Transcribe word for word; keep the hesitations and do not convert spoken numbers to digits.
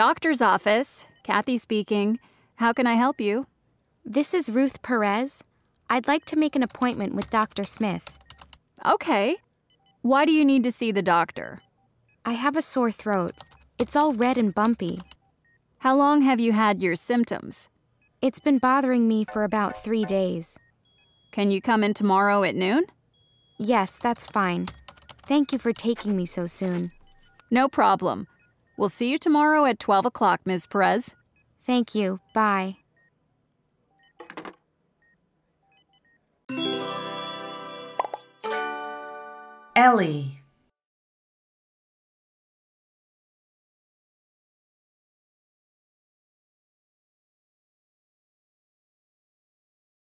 Doctor's office. Kathy speaking. How can I help you? This is Ruth Perez. I'd like to make an appointment with Doctor Smith. Okay. Why do you need to see the doctor? I have a sore throat. It's all red and bumpy. How long have you had your symptoms? It's been bothering me for about three days. Can you come in tomorrow at noon? Yes, that's fine. Thank you for taking me so soon. No problem. We'll see you tomorrow at twelve o'clock, Miz Perez. Thank you. Bye. Ellii.